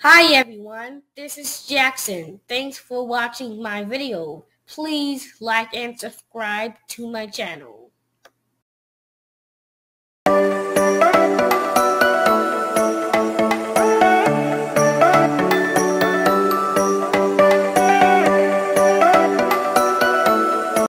Hi everyone, this is Jackson. Thanks for watching my video. Please like and subscribe to my channel.